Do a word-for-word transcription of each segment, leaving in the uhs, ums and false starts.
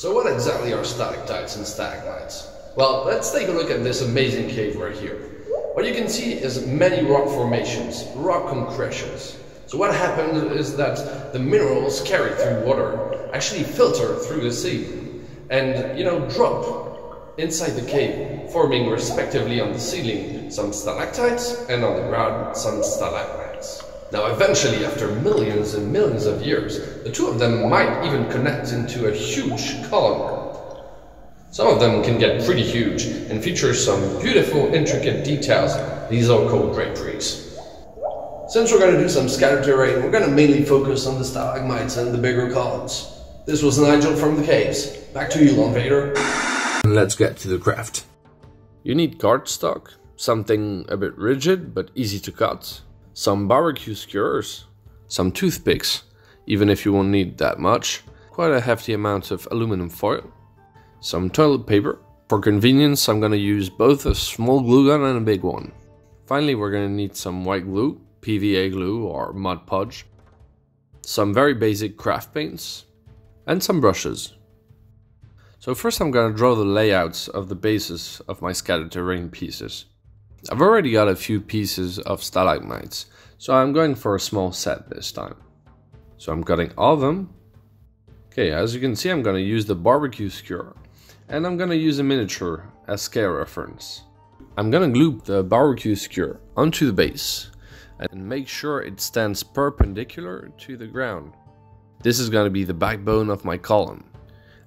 So what exactly are stalactites and stalagmites? Well, let's take a look at this amazing cave right here. What you can see is many rock formations, rock compressions. So what happened is that the minerals carried through water actually filter through the sea and, you know, drop inside the cave, forming respectively on the ceiling some stalactites and on the ground some stalagmites. Now eventually, after millions and millions of years, the two of them might even connect into a huge column. Some of them can get pretty huge and feature some beautiful intricate details. These are called draperies. Since we're going to do some scatter terrain, we're going to mainly focus on the stalagmites and the bigger columns. This was Nigel from the caves. Back to you, Lonvader. Let's get to the craft. You need cardstock, something a bit rigid but easy to cut, some barbecue skewers, some toothpicks, even if you won't need that much, quite a hefty amount of aluminum foil, some toilet paper. For convenience, I'm gonna use both a small glue gun and a big one. Finally, we're gonna need some white glue, P V A glue or Mod Podge, some very basic craft paints, and some brushes. So first I'm gonna draw the layouts of the bases of my scattered terrain pieces. I've already got a few pieces of stalagmites, so I'm going for a small set this time. So I'm cutting all of them. Okay, as you can see, I'm going to use the barbecue skewer, and I'm going to use a miniature as scale reference. I'm going to glue the barbecue skewer onto the base and make sure it stands perpendicular to the ground. This is going to be the backbone of my column,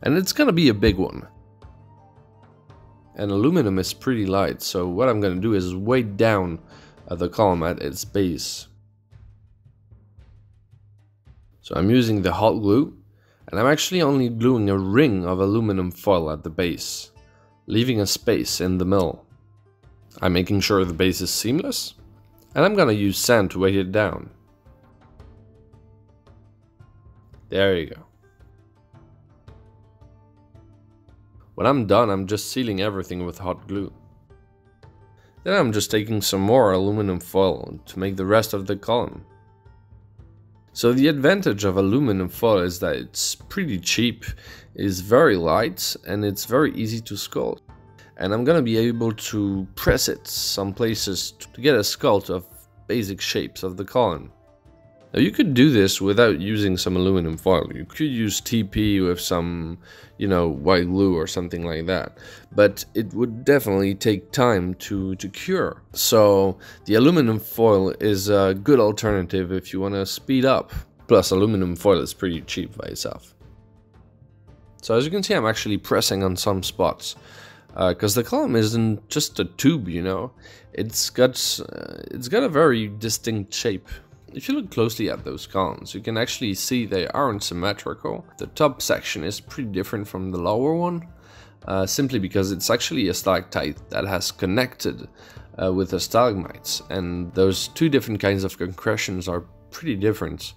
and it's going to be a big one. And aluminum is pretty light, so what I'm going to do is weight down the column at its base. So I'm using the hot glue, and I'm actually only gluing a ring of aluminum foil at the base, leaving a space in the middle. I'm making sure the base is seamless, and I'm going to use sand to weight it down. There you go. When I'm done, I'm just sealing everything with hot glue. Then I'm just taking some more aluminum foil to make the rest of the column. So the advantage of aluminum foil is that it's pretty cheap, it's very light, and it's very easy to sculpt. And I'm gonna be able to press it some places to get a sculpt of basic shapes of the column. Now you could do this without using some aluminum foil. You could use T P with some, you know, white glue or something like that. But it would definitely take time to, to cure. So the aluminum foil is a good alternative if you want to speed up. Plus aluminum foil is pretty cheap by itself. So as you can see, I'm actually pressing on some spots. Because uh, the column isn't just a tube, you know. It's got, uh, it's got a very distinct shape. If you look closely at those columns, you can actually see they aren't symmetrical. The top section is pretty different from the lower one, uh, simply because it's actually a stalactite that has connected uh, with the stalagmites, and those two different kinds of concretions are pretty different.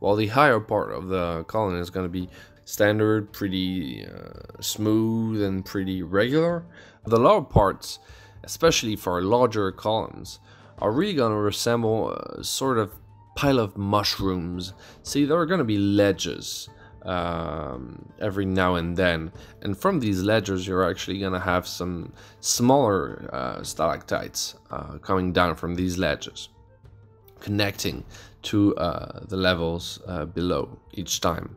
While the higher part of the column is going to be standard, pretty uh, smooth and pretty regular, the lower parts, especially for larger columns, are really going to resemble a sort of pile of mushrooms. See, there are going to be ledges um, every now and then. And from these ledges, you're actually going to have some smaller uh, stalactites uh, coming down from these ledges, connecting to uh, the levels uh, below each time.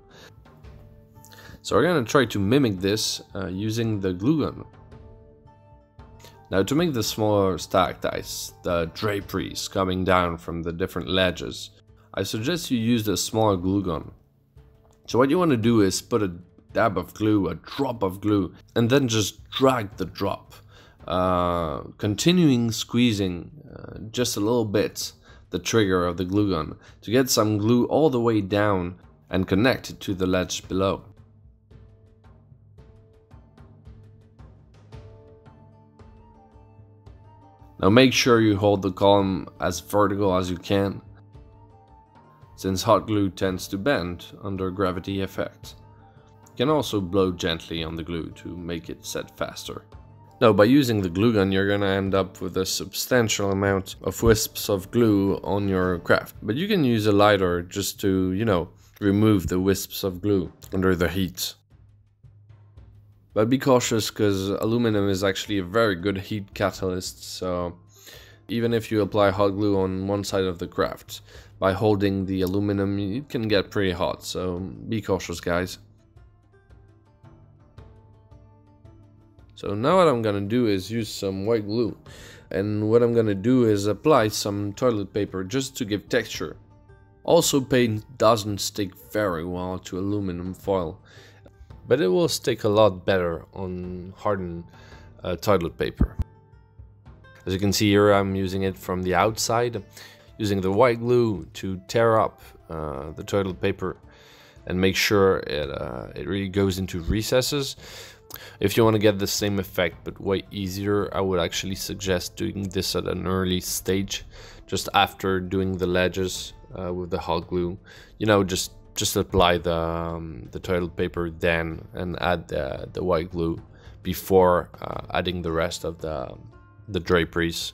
So we're going to try to mimic this uh, using the glue gun. Now to make the smaller stalactites, the draperies coming down from the different ledges, I suggest you use the smaller glue gun. So what you want to do is put a dab of glue, a drop of glue, and then just drag the drop, uh, continuing squeezing uh, just a little bit the trigger of the glue gun to get some glue all the way down and connect it to the ledge below. Now make sure you hold the column as vertical as you can, since hot glue tends to bend under gravity effect. You can also blow gently on the glue to make it set faster. Now by using the glue gun, you're gonna end up with a substantial amount of wisps of glue on your craft, but you can use a lighter just to, you know, remove the wisps of glue under the heat. But be cautious, because aluminum is actually a very good heat catalyst, so even if you apply hot glue on one side of the craft, by holding the aluminum it can get pretty hot, so be cautious, guys. So now what I'm gonna do is use some white glue, and what I'm gonna do is apply some toilet paper just to give texture. Also, paint doesn't stick very well to aluminum foil, but it will stick a lot better on hardened uh, toilet paper. As you can see here, I'm using it from the outside, using the white glue to tear up uh, the toilet paper and make sure it, uh, it really goes into recesses. If you want to get the same effect but way easier, I would actually suggest doing this at an early stage, just after doing the ledges uh, with the hot glue. You know, just just apply the um, the toilet paper then and add the, the white glue before uh, adding the rest of the the draperies.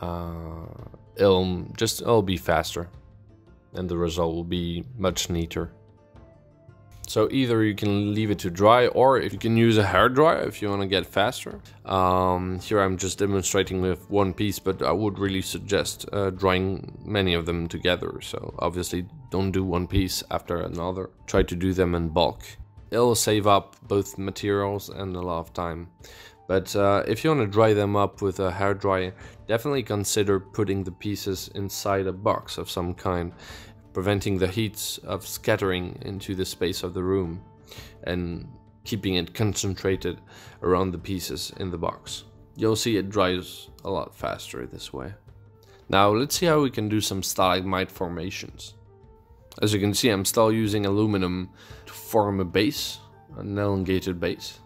Uh, it'll just it'll be faster, and the result will be much neater. So either you can leave it to dry, or if you can use a hairdryer if you want to get faster. Um, here I'm just demonstrating with one piece, but I would really suggest uh, drying many of them together. So obviously don't do one piece after another. Try to do them in bulk. It'll save up both materials and a lot of time. But uh, if you want to dry them up with a hairdryer, definitely consider putting the pieces inside a box of some kind, preventing the heat of scattering into the space of the room and keeping it concentrated around the pieces in the box. You'll see it dries a lot faster this way. Now let's see how we can do some stalagmite formations. As you can see, I'm still using aluminum to form a base, an elongated base.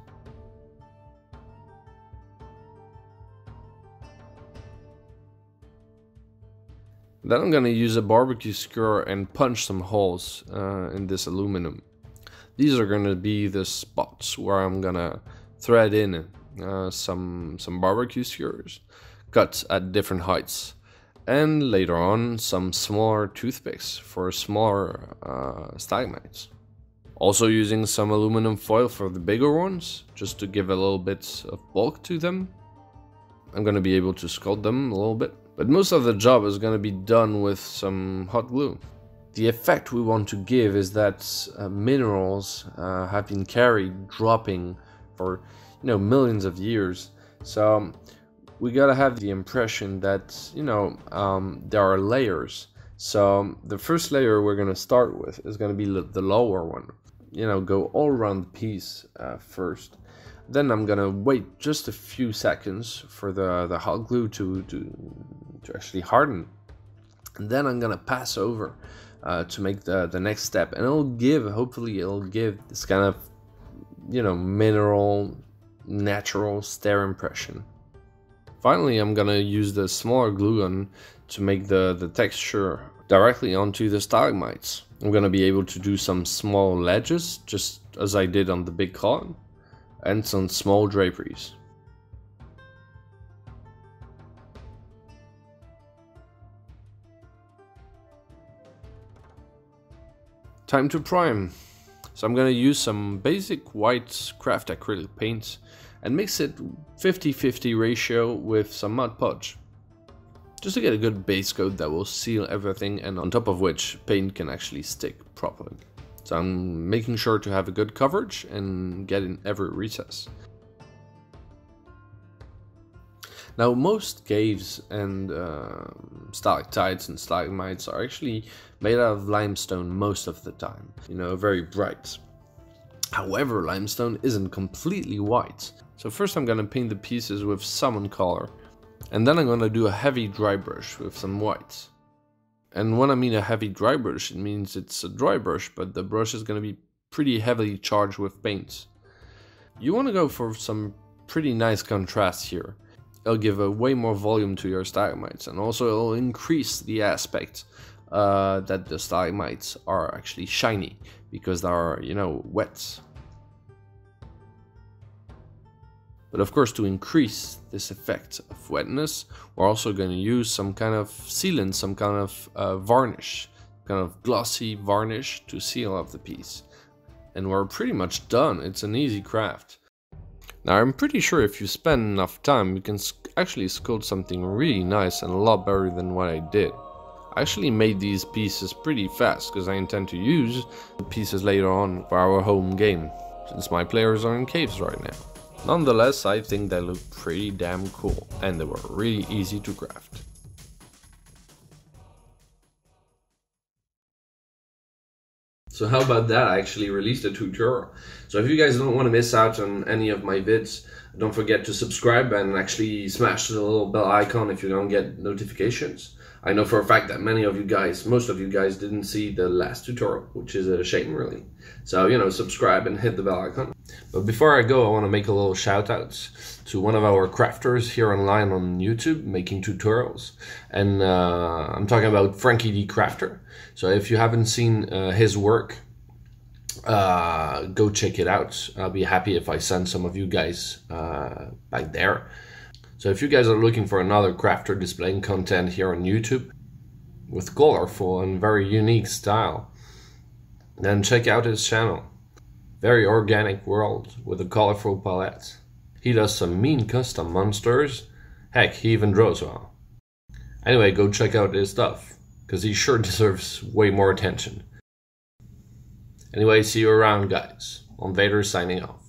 Then I'm gonna use a barbecue skewer and punch some holes uh, in this aluminum. These are gonna be the spots where I'm gonna thread in uh, some, some barbecue skewers, cut at different heights, and later on some smaller toothpicks for smaller uh, stalagmites. Also using some aluminum foil for the bigger ones, just to give a little bit of bulk to them. I'm gonna be able to sculpt them a little bit. But most of the job is going to be done with some hot glue. The effect we want to give is that uh, minerals uh, have been carried dropping for, you know, millions of years. So we gotta have the impression that, you know, um, there are layers. So the first layer we're gonna start with is gonna be the lower one. You know, go all around the piece uh, first. Then I'm gonna wait just a few seconds for the, the hot glue to, to, to actually harden. And then I'm gonna pass over uh, to make the, the next step. And it'll give, hopefully it'll give this kind of, you know, mineral, natural stair impression. Finally, I'm gonna use the smaller glue gun to make the, the texture directly onto the stalagmites. I'm gonna be able to do some small ledges, just as I did on the big column, and some small draperies. Time to prime. So I'm gonna use some basic white craft acrylic paint and mix it fifty fifty ratio with some Mod Podge, just to get a good base coat that will seal everything and on top of which paint can actually stick properly. So I'm making sure to have a good coverage and get in every recess. Now, most caves and uh, stalactites and stalagmites are actually made out of limestone most of the time, you know, very bright. However, limestone isn't completely white. So first I'm gonna paint the pieces with salmon color, and then I'm gonna do a heavy dry brush with some white. And when I mean a heavy dry brush, it means it's a dry brush, but the brush is going to be pretty heavily charged with paint. You want to go for some pretty nice contrast here. It'll give a way more volume to your stalagmites, and also it'll increase the aspect uh, that the stalagmites are actually shiny, because they are, you know, wet. But of course, to increase this effect of wetness, we're also going to use some kind of sealant, some kind of uh, varnish, kind of glossy varnish to seal up the piece. And we're pretty much done. It's an easy craft. Now I'm pretty sure if you spend enough time you can sc actually sculpt something really nice and a lot better than what I did. I actually made these pieces pretty fast because I intend to use the pieces later on for our home game, since my players are in caves right now. Nonetheless, I think they look pretty damn cool and they were really easy to craft. So how about that? I actually released a tutorial. So if you guys don't want to miss out on any of my vids, don't forget to subscribe and actually smash the little bell icon if you don't get notifications. I know for a fact that many of you guys, most of you guys didn't see the last tutorial, which is a shame really. So, you know, subscribe and hit the bell icon. But before I go, I want to make a little shout out to one of our crafters here online on YouTube making tutorials. And uh, I'm talking about Frankie D Crafter. So if you haven't seen uh, his work, uh, go check it out. I'll be happy if I send some of you guys uh, back there. So if you guys are looking for another crafter displaying content here on YouTube with colorful and very unique style, then check out his channel. Very organic world with a colorful palette. He does some mean custom monsters. Heck, he even draws well. Anyway, go check out his stuff, because he sure deserves way more attention. Anyway, see you around, guys. On Vader signing off.